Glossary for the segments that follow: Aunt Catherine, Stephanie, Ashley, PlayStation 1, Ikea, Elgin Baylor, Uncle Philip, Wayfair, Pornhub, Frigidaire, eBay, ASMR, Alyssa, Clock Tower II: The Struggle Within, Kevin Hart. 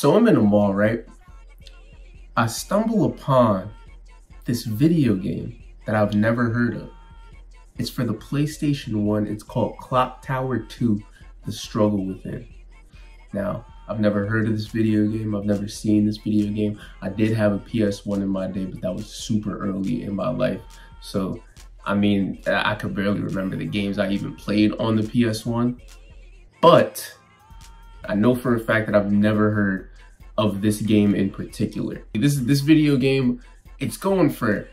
So I'm in a mall, right? I stumble upon this video game that I've never heard of. It's for the PlayStation 1. It's called Clock Tower II: The Struggle Within. Now, I've never heard of this video game. I've never seen this video game. I did have a PS1 in my day, but that was super early in my life. So, I mean, I could barely remember the games I even played on the PS1. But I know for a fact that I've never heard of this game in particular. This video game, it's going for,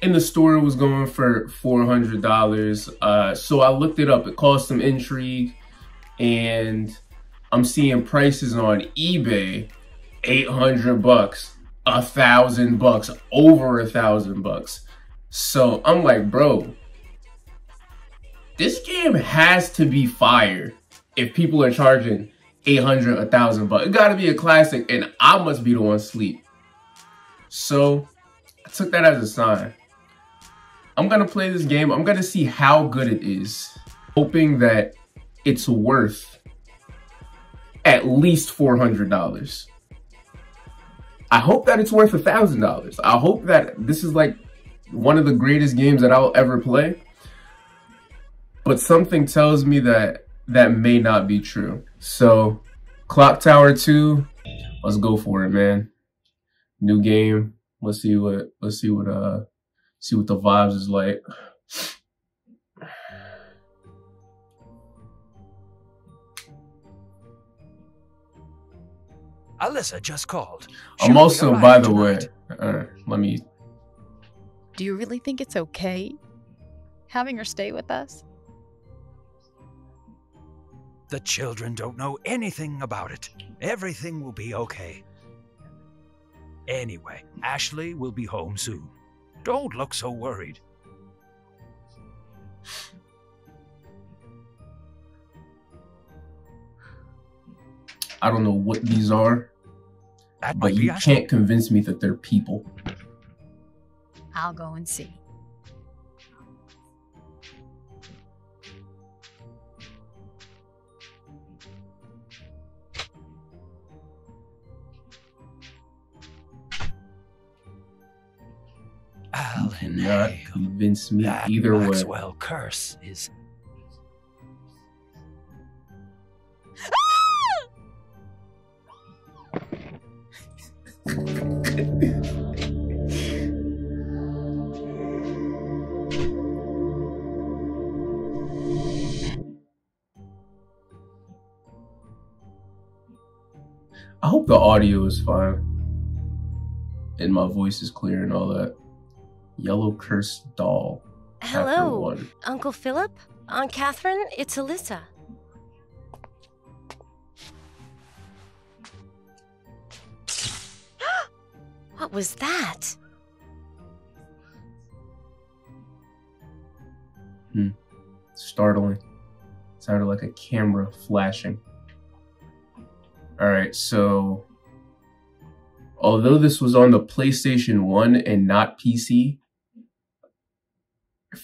in the store, it was going for $400. So I looked it up. It caused some intrigue, and I'm seeing prices on eBay, 800 bucks, 1,000 bucks, over 1,000 bucks. So I'm like, bro, this game has to be fire if people are charging 800, 1,000 bucks. It gotta be a classic, and I must be the one asleep. So I took that as a sign. I'm gonna play this game. I'm gonna see how good it is, hoping that it's worth at least $400. I hope that it's worth $1,000. I hope that this is like one of the greatest games that I'll ever play, but something tells me that that may not be true. So Clock Tower 2, let's go for it, man. New game. Let's see what the vibes is like. Alyssa just called. I'm also, by the way, let me. Do you really think it's okay having her stay with us? The children don't know anything about it. Everything will be okay. Anyway, Ashley will be home soon. Don't look so worried. I don't know what these are, but you can't convince me that they're people. I'll go and see. Not convince me that either way. Maxwell curse is. I hope the audio is fine and my voice is clear and all that. Yellow cursed doll. Hello, Uncle Philip, Aunt Catherine, it's Alyssa. What was that? Startling. Sounded like a camera flashing. Alright, so although this was on the PlayStation 1 and not PC,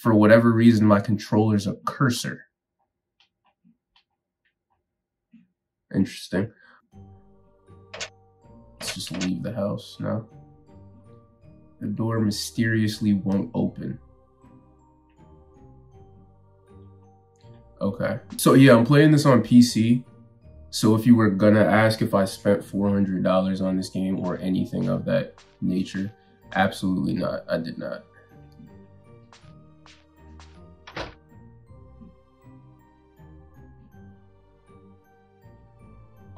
for whatever reason, my controller's a cursor. Interesting. Let's just leave the house now. The door mysteriously won't open. Okay. So yeah, I'm playing this on PC. So if you were gonna ask if I spent $400 on this game or anything of that nature, absolutely not. I did not.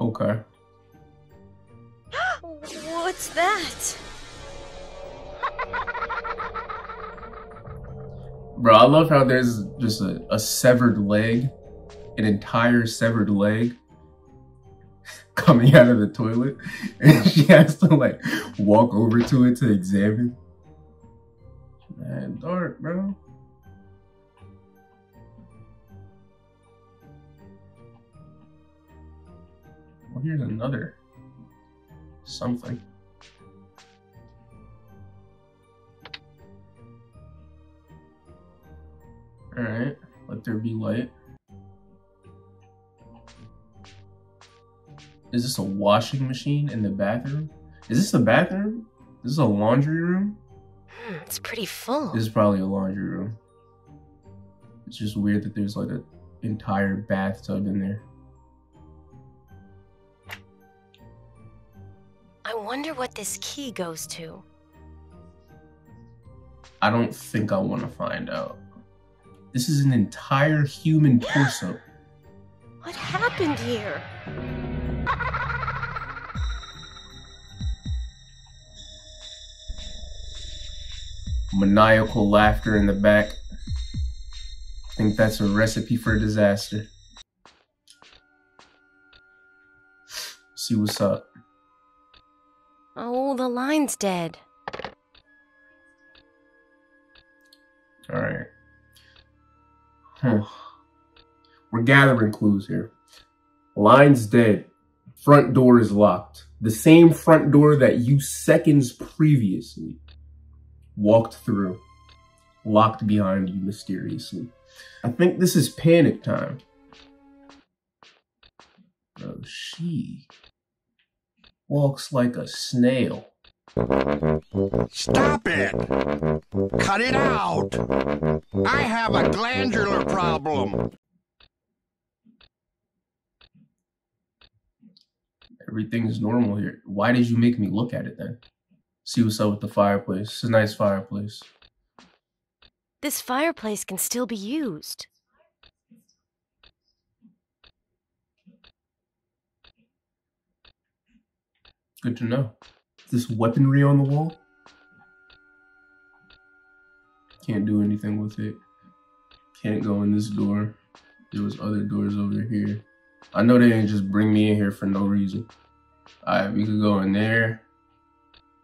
Okay. What's that? Bro, I love how there's just a severed leg, an entire severed leg coming out of the toilet, and she has to like walk over to it to examine. Man, dark, bro. Well, here's another something. All right, let there be light. Is this a washing machine in the bathroom? Is this the bathroom? Is this a laundry room? It's pretty full. This is probably a laundry room. It's just weird that there's like an entire bathtub in there. I wonder what this key goes to. I don't think I want to find out. This is an entire human torso. What happened here? Maniacal laughter in the back. I think that's a recipe for disaster. See what's up. Oh, the line's dead. Alright. Huh. We're gathering clues here. Line's dead. Front door is locked. The same front door that you seconds previously walked through. Locked behind you mysteriously. I think this is panic time. Oh, she walks like a snail. Stop it! Cut it out! I have a glandular problem. Everything's normal here. Why did you make me look at it then? See what's up with the fireplace. It's a nice fireplace. This fireplace can still be used. Good to know. This weaponry on the wall? Can't do anything with it. Can't go in this door. There was other doors over here. I know they didn't just bring me in here for no reason. Alright, we could go in there.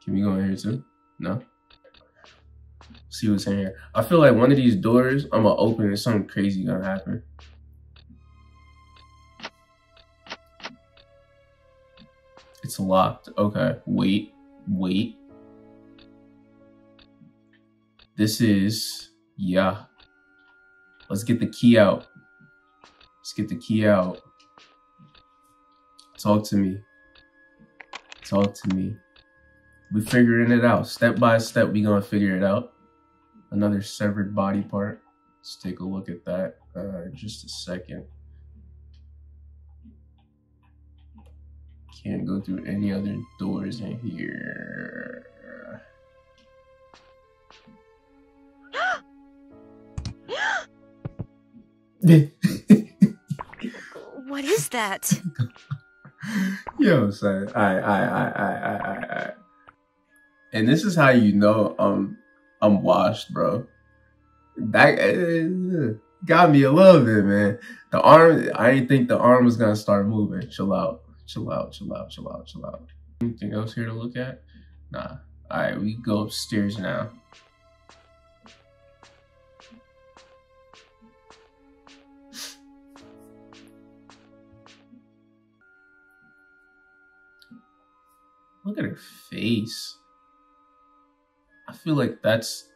Can we go in here too? No? See what's in here. I feel like one of these doors, I'm gonna open and something crazy gonna happen. It's locked. Okay, wait, wait. This is, yeah. Let's get the key out. Let's get the key out. Talk to me. Talk to me. We're figuring it out. Step by step, we're gonna figure it out. Another severed body part. Let's take a look at that. Just a second. Can't go through any other doors in here. What is that? Yo, son. I. And this is how you know I'm washed, bro. That got me a little bit, man. The arm. I didn't think the arm was gonna start moving. Chill out. Chill out, chill out, chill out, chill out. Anything else here to look at? Nah. Alright, we go upstairs now. Look at her face. I feel like that's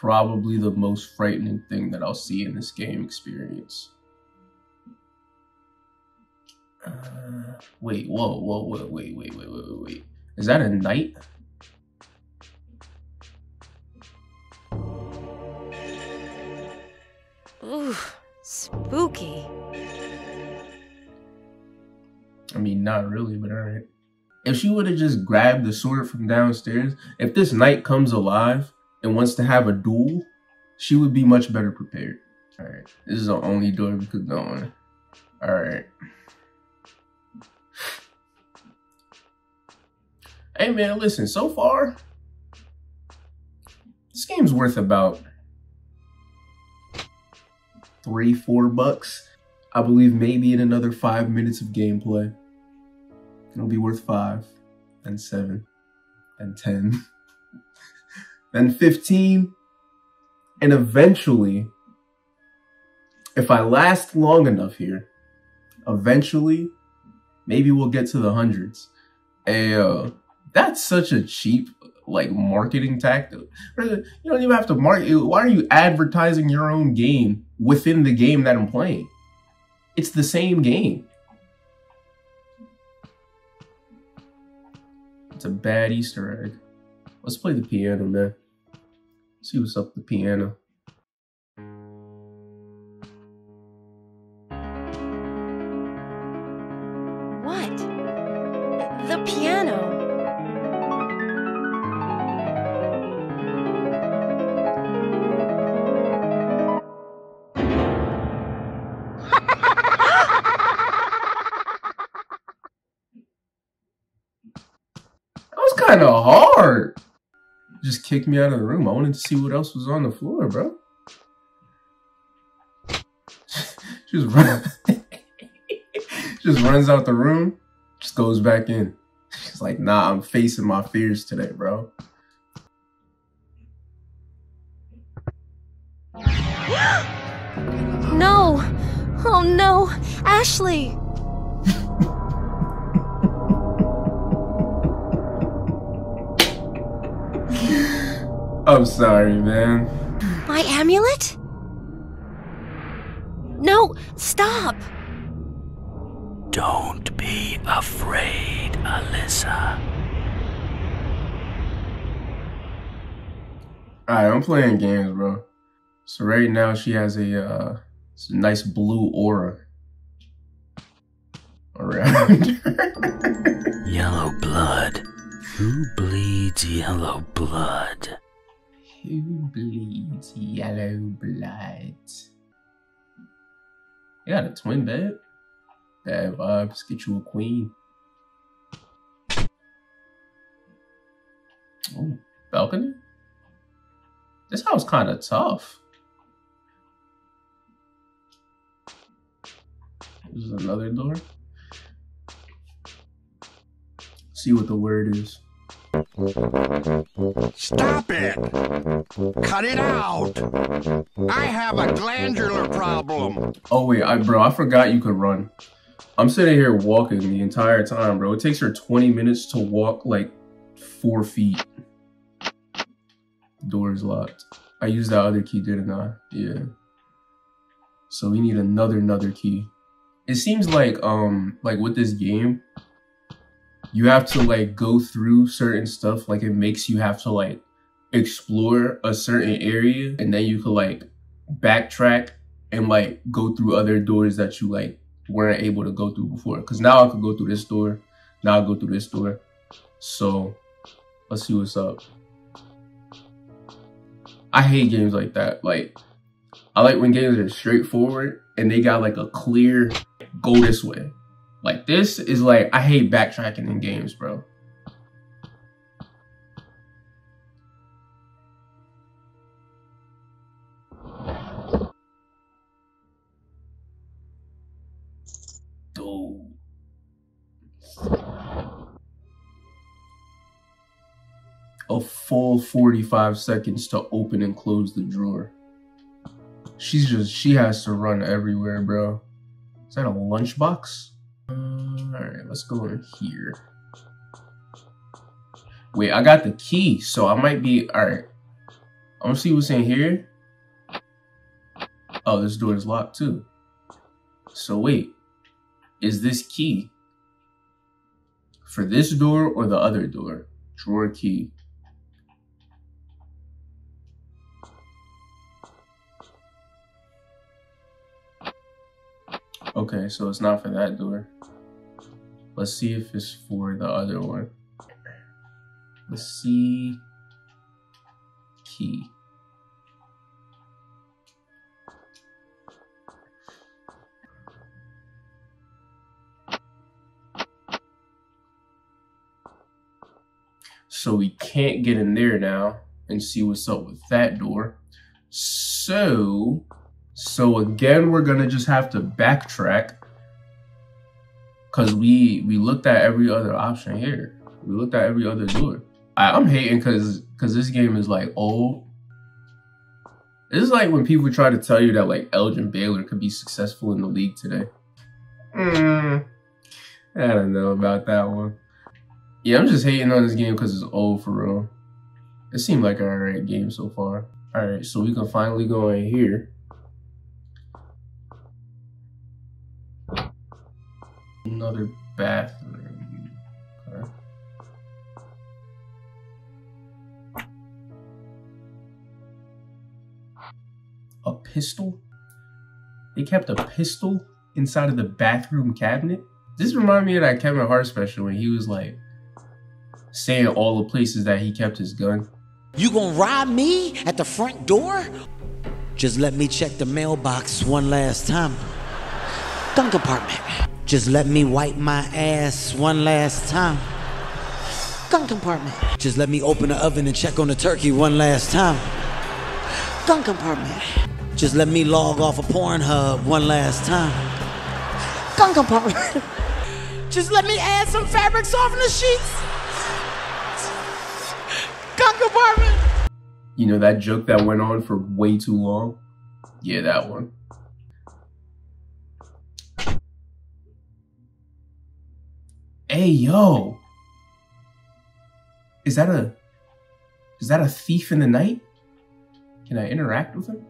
probably the most frightening thing that I'll see in this game experience. Wait, whoa, whoa, whoa, wait, wait, wait, wait, wait. Is that a knight? Ooh, spooky. I mean, not really, but all right. If she would have just grabbed the sword from downstairs, if this knight comes alive and wants to have a duel, she would be much better prepared. All right, this is the only door we could go on. All right. Hey man, listen, so far, this game's worth about $3, $4. I believe maybe in another 5 minutes of gameplay, it'll be worth 5, then 7, then 10, then 15. And eventually, if I last long enough here, eventually, maybe we'll get to the hundreds. Ayo. That's such a cheap, like, marketing tactic. You don't even have to market. Why are you advertising your own game within the game that I'm playing? It's the same game. That's a bad Easter egg. Let's play the piano, man. See what's up with the piano. What? The piano. That was kind of hard. Just kicked me out of the room. I wanted to see what else was on the floor, bro. She just runs, just runs out the room, just goes back in. She's like, nah, I'm facing my fears today, bro. No! Oh no! Ashley! I'm sorry, man. My amulet? No, stop! Don't be afraid, Alyssa. Alright, I'm playing games, bro. So right now she has a nice blue aura around her. Yellow blood. Who bleeds yellow blood? Who bleeds yellow blood? You got a twin bed? Bad vibes, get you a queen. Ooh, balcony? This house kind of tough. This is another door. See what the word is. Stop it! Cut it out! I have a glandular problem! Oh wait, bro, I forgot you could run. I'm sitting here walking the entire time, bro. It takes her 20 minutes to walk like 4 feet. Door is locked. I used that other key, didn't I? Yeah. So we need another key. It seems like with this game, you have to like go through certain stuff. Like it makes you have to like explore a certain area, and then you could like backtrack and like go through other doors that you like weren't able to go through before. Cause now I could go through this door. Now I'll go through this door. So let's see what's up. I hate games like that. Like I like when games are straightforward and they got like a clear go this way. Like, this is like, I hate backtracking in games, bro. Dude. A full 45 seconds to open and close the drawer. She has to run everywhere, bro. Is that a lunchbox? Alright, let's go in here. Wait, I got the key, so I might be... Alright. I'm gonna see what's in here. Oh, this door is locked too. So wait. Is this key for this door or the other door? Drawer key. Okay, so it's not for that door. Let's see if it's for the other one. Let's see. Key. So we can't get in there now and see what's up with that door. So again, we're gonna just have to backtrack. Cause we looked at every other option here. We looked at every other door. I'm hating cause this game is like old. This is like when people try to tell you that like Elgin Baylor could be successful in the league today. I don't know about that one. Yeah, I'm just hating on this game cause it's old for real. It seemed like an alright game so far. Alright, so we can finally go in here. Another bathroom. Okay. pistol. They kept a pistol inside of the bathroom cabinet. This reminded me of that Kevin Hart special when he was like saying all the places that he kept his gun. You gonna rob me at the front door? Just let me check the mailbox one last time. Gun compartment. Just let me wipe my ass one last time. Gun compartment. Just let me open the oven and check on the turkey one last time. Gun compartment. Just let me log off of Pornhub one last time. Gun compartment. Just let me add some fabric softener sheets. Gun compartment. You know that joke that went on for way too long? Yeah, that one. Hey, yo. Is that a thief in the night? Can I interact with him?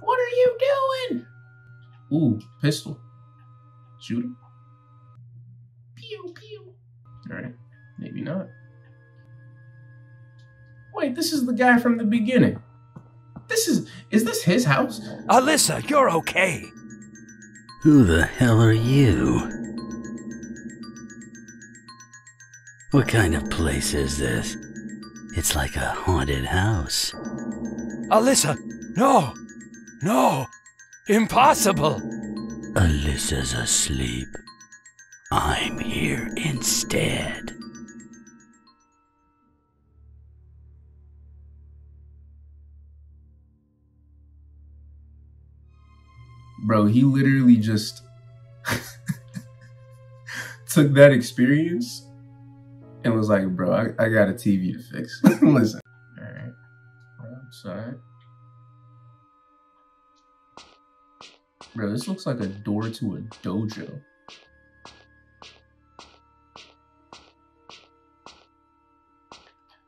What are you doing? Ooh, pistol. Shoot him. Pew, pew. All right, maybe not. Wait, this is the guy from the beginning. Is this his house? Alyssa, you're okay. Who the hell are you? What kind of place is this? It's like a haunted house. Alyssa, no! No! Impossible! Alyssa's asleep. I'm here instead. Bro, he literally just took that experience and was like, bro, I got a TV to fix. Listen. All right. I'm sorry. Bro, this looks like a door to a dojo.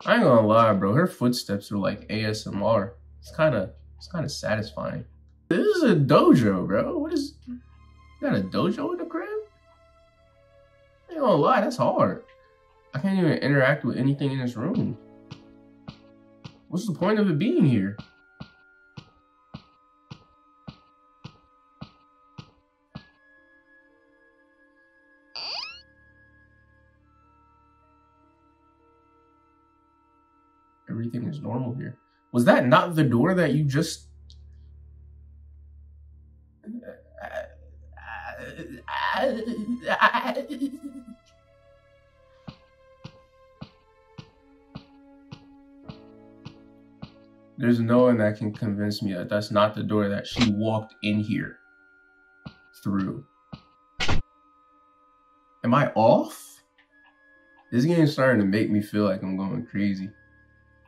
I ain't gonna lie, bro. Her footsteps are like ASMR. It's kind of satisfying. This is a dojo, bro. What is... You got a dojo in the crib? I ain't gonna lie, that's hard. I can't even interact with anything in this room. What's the point of it being here? Everything is normal here. Was that not the door that you just... There's no one that can convince me that that's not the door that she walked in here through. Am I off? This game's starting to make me feel like I'm going crazy.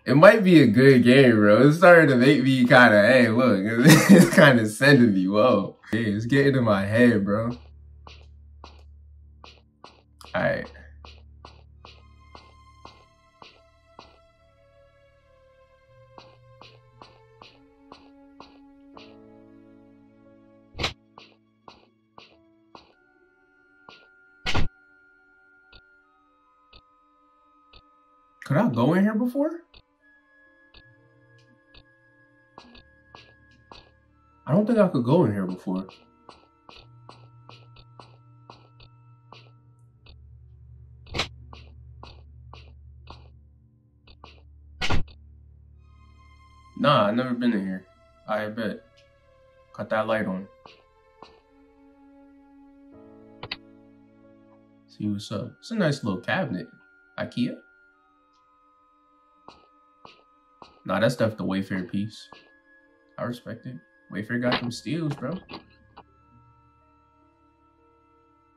It might be a good game, bro. It's starting to make me kind of, hey, look, it's kind of sending me, whoa. Hey, it's getting in my head, bro. All right. Could I go in here before? I don't think I could go in here before. Nah, I've never been in here. I bet. Cut that light on. See what's up. It's a nice little cabinet. Ikea. Nah, that's definitely the Wayfair piece. I respect it. Wayfair got them steals, bro.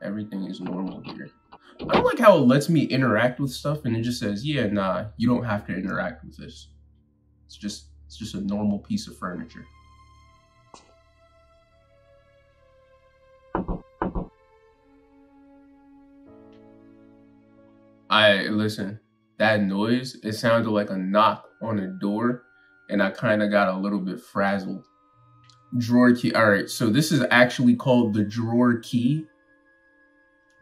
Everything is normal here. I don't like how it lets me interact with stuff and it just says, yeah, nah, you don't have to interact with this. It's just a normal piece of furniture. Listen, that noise, it sounded like a knock on a door, and I kind of got a little bit frazzled. Drawer key. All right, so this is actually called the drawer key.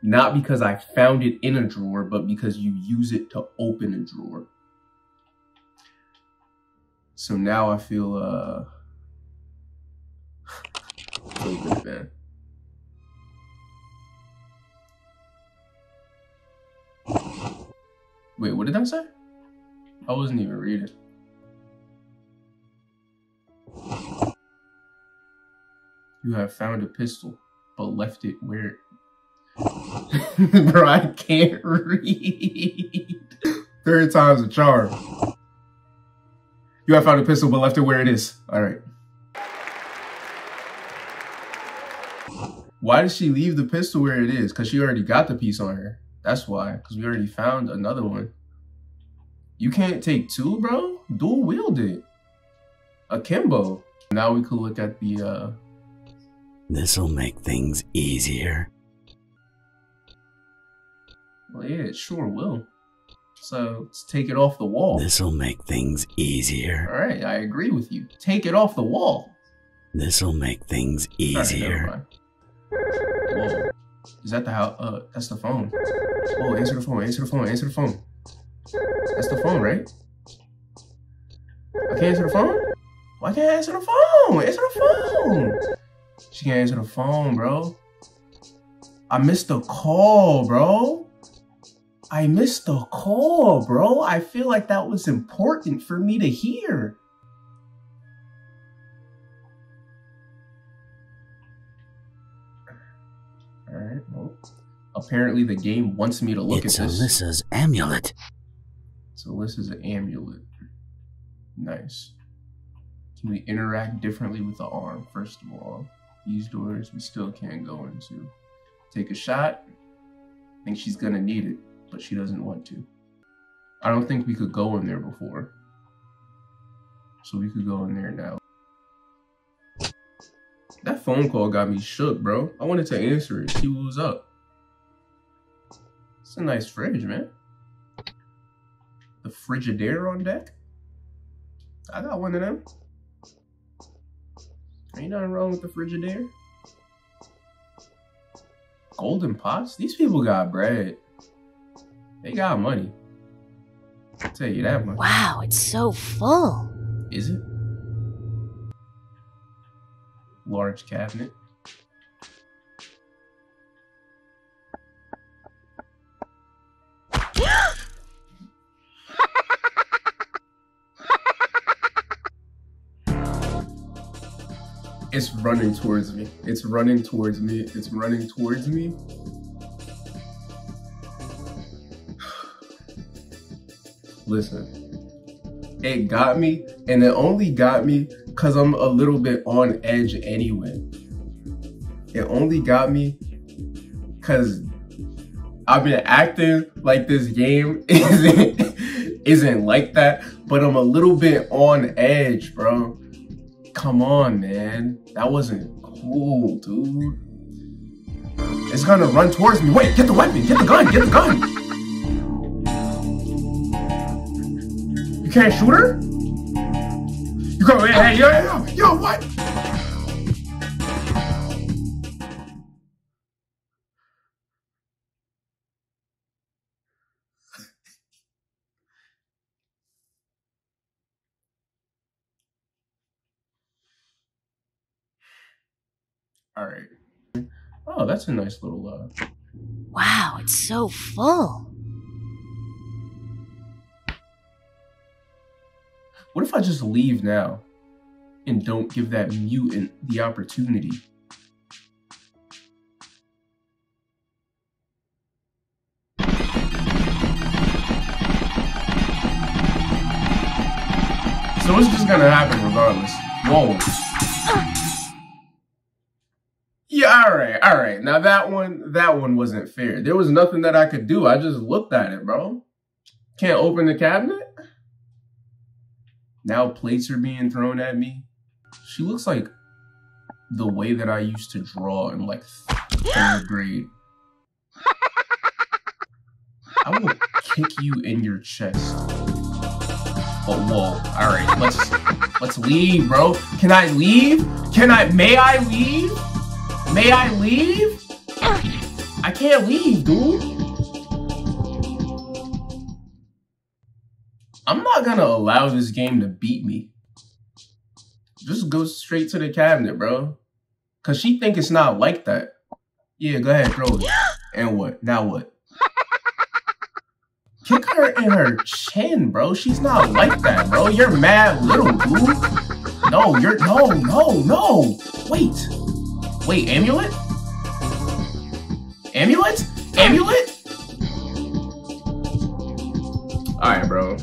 Not because I found it in a drawer, but because you use it to open a drawer. So now I feel good there. Wait, what did I say? I wasn't even reading. You have found a pistol, but left it where? Bro, I can't read. 3 times a charm. You have found a pistol, but left it where it is. All right. Why did she leave the pistol where it is? Because she already got the piece on her. That's why, because we already found another one. You can't take 2, bro. Dual wielded. Akimbo. Now we could look at the, This'll make things easier. Well, yeah, it sure will. So, let's take it off the wall. This'll make things easier. Alright, I agree with you. Take it off the wall. This'll make things easier. Right, whoa. Is that the house? That's the phone. Oh, answer the phone, answer the phone, answer the phone. That's the phone, right? I can't answer the phone? Why can't I answer the phone? Answer the phone! She can't answer the phone, bro. I missed the call, bro. I missed the call, bro. I feel like that was important for me to hear. All right, well, apparently the game wants me to look at this. It's Alyssa's amulet. It's Alyssa's amulet. Nice. Can we interact differently with the arm, first of all? These doors we still can't go into. Take a shot. I think she's gonna need it, but she doesn't want to. I don't think we could go in there before. So we could go in there now. That phone call got me shook, bro. I wanted to answer it, see what was up. It's a nice fridge, man. The Frigidaire on deck? I got one of them. Ain't nothing wrong with the Frigidaire. Golden pots? These people got bread. They got money. I'll tell you that much. Wow, it's so full. Is it? Large cabinet. It's running towards me. It's running towards me. It's running towards me. Listen, it got me, and it only got me because I'm a little bit on edge anyway. It only got me because I've been acting like this game isn't like that, but I'm a little bit on edge, bro. Come on, man. That wasn't cool, dude. It's gonna run towards me. Wait, get the weapon, get the gun, get the gun. You can't shoot her? You go, hey, yo, what? All right. Oh, that's a nice little, Wow, it's so full. What if I just leave now and don't give that mutant the opportunity? So it's just gonna happen regardless. Whoa. Yeah, all right. Now that one wasn't fair. There was nothing that I could do. I just looked at it, bro. Can't open the cabinet? Now plates are being thrown at me. She looks like the way that I used to draw in like 3rd grade. I will kick you in your chest. Oh, whoa. All right, let's leave, bro. Can I leave? May I leave? May I leave? I can't leave, dude. I'm not gonna allow this game to beat me. just go straight to the cabinet, bro. Because she think it's not like that. Yeah, go ahead, throw it. And what? Now what? Kick her in her chin, bro. She's not like that, bro. You're mad little, dude. No, you're... No, no, no. Wait. Wait, amulet? Amulet? Amulet? Alright, bro.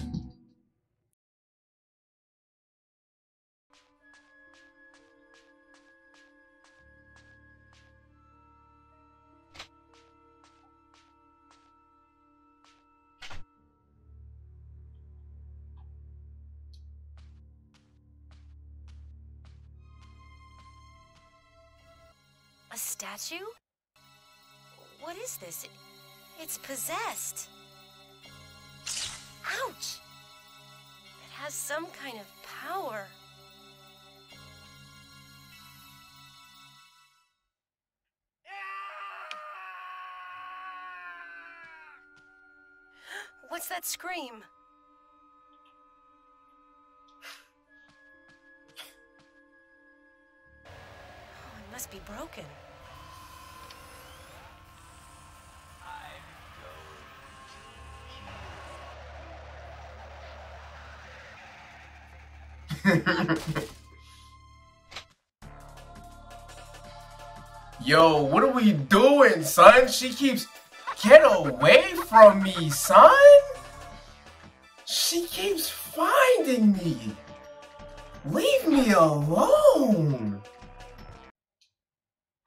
A statue? What is this? It's possessed. Ouch! It has some kind of power. What's that scream? Oh, it must be broken. Yo, what are we doing, son? She keeps... Get away from me, son! She keeps finding me! Leave me alone!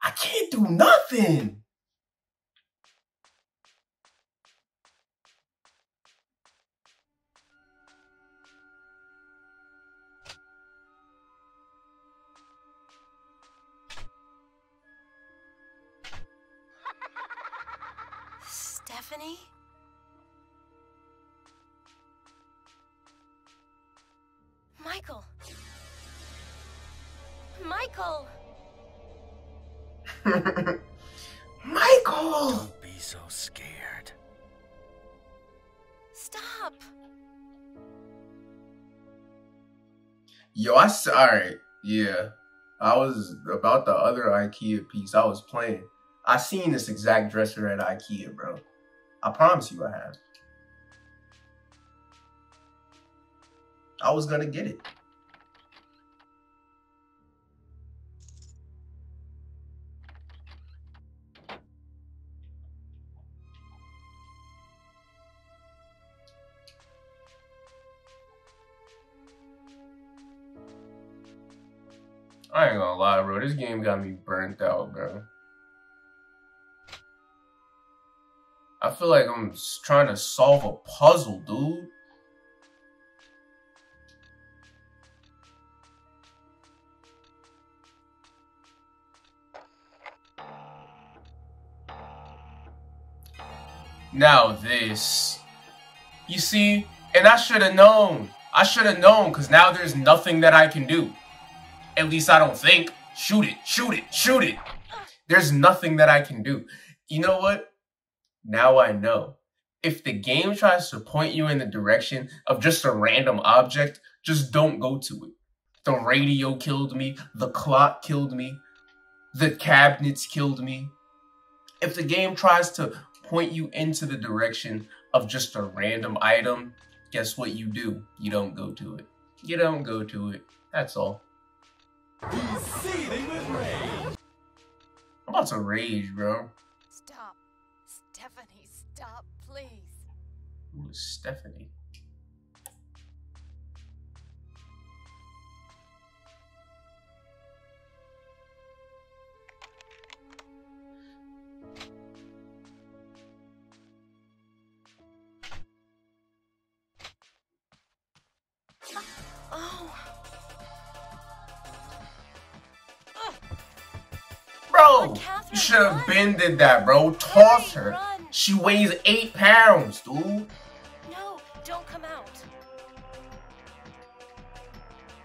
I can't do nothing! Stephanie? Michael! Michael! Michael! Don't be so scared. Stop! Yo, I... Alright, yeah. I was about the other Ikea piece. I was playing. I seen this exact dresser at Ikea, bro. I promise you I have. I was gonna get it. I ain't gonna lie, bro. This game got me burnt out, bro. I feel like I'm trying to solve a puzzle, dude. Now this. You see? And I should have known. I should have known, because now there's nothing that I can do. At least I don't think. Shoot it, shoot it, shoot it. There's nothing that I can do. You know what? Now I know. If the game tries to point you in the direction of just a random object, just don't go to it. The radio killed me. The clock killed me. The cabinets killed me. If the game tries to point you into the direction of just a random item, guess what you do? You don't go to it. You don't go to it. That's all. Seething with rage. I'm about to rage, bro. Stop. Stephanie, stop, please. Ooh, Stephanie. Oh. Bro, you should have bended that, bro. Toss her. She weighs 8 pounds, dude. No, don't come out.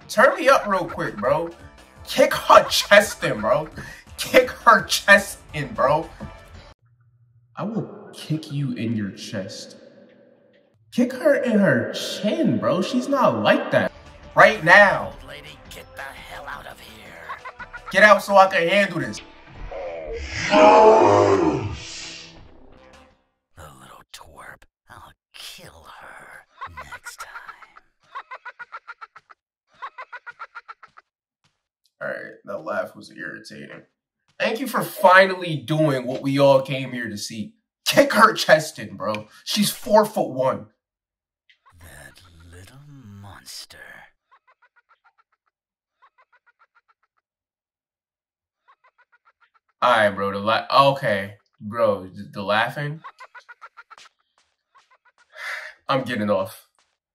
Turn me up real quick, bro. Kick her chest in, bro. Kick her chest in, bro. I will kick you in your chest. Kick her in her chin, bro. She's not like that. Right now. Old lady, get the hell Get out so I can handle this. The little twerp. I'll kill her next time. Alright, that laugh was irritating. Thank you for finally doing what we all came here to see. Kick her chest in, bro. She's 4'1". That little monster. Alright, bro. Okay. Bro, the laughing. I'm getting off.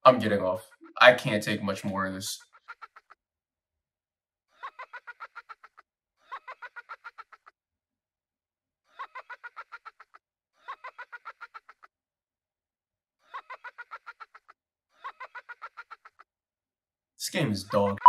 I'm getting off. I can't take much more of this. This game is dog.